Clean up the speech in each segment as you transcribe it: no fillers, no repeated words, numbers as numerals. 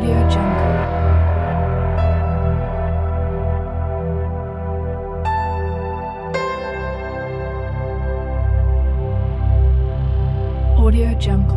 AudioJungle. AudioJungle.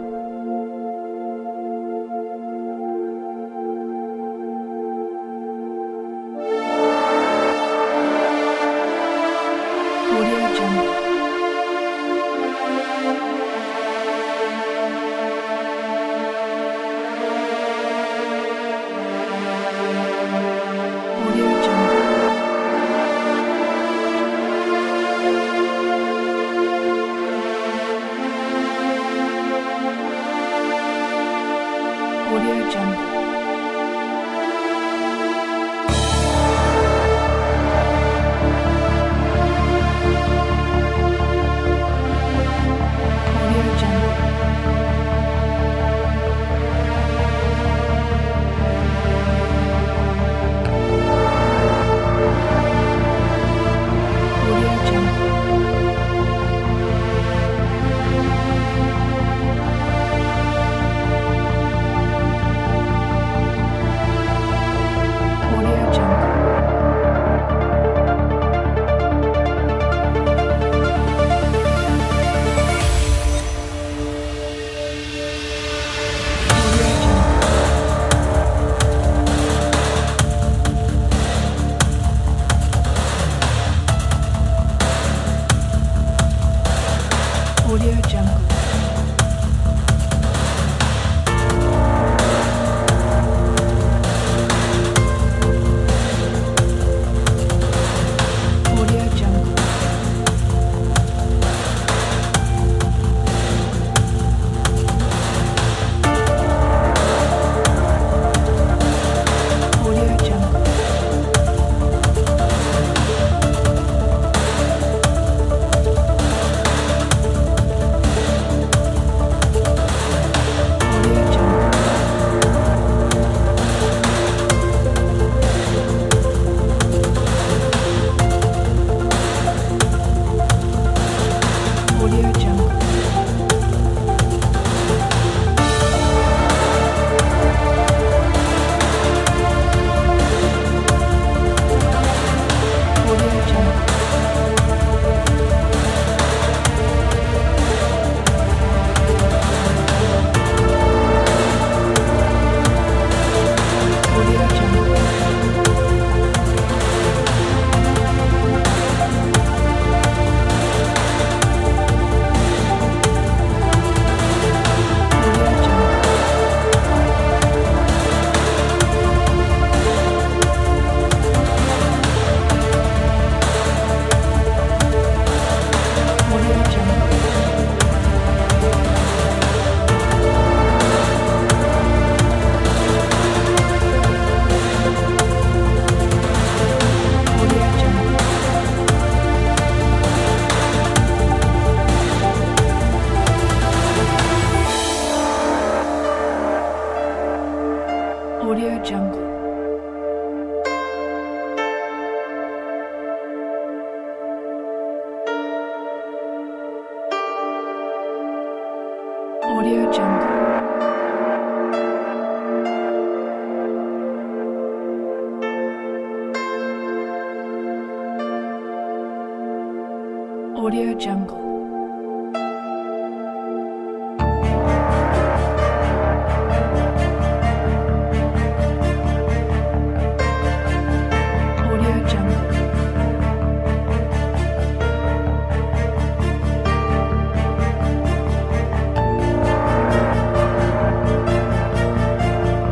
AudioJungle. AudioJungle. AudioJungle. AudioJungle. AudioJungle.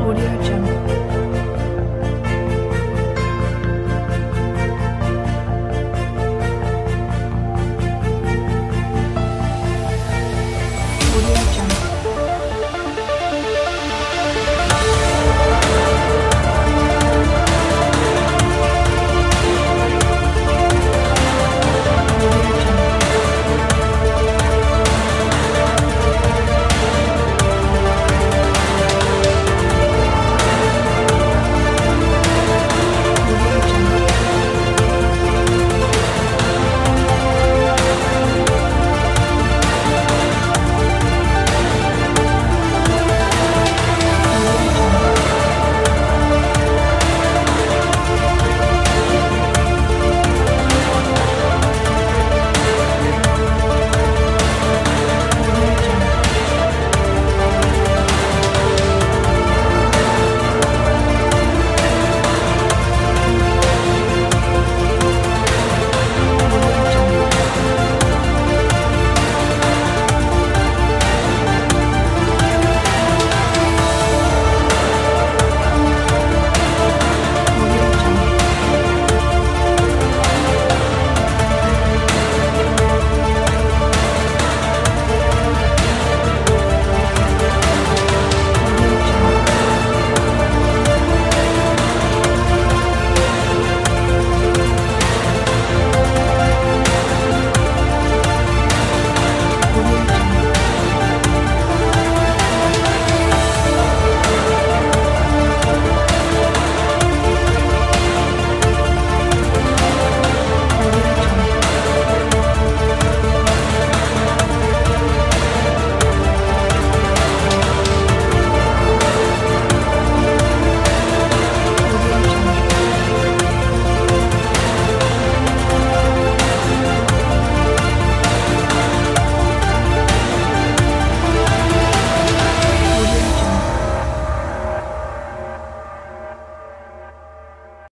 AudioJungle.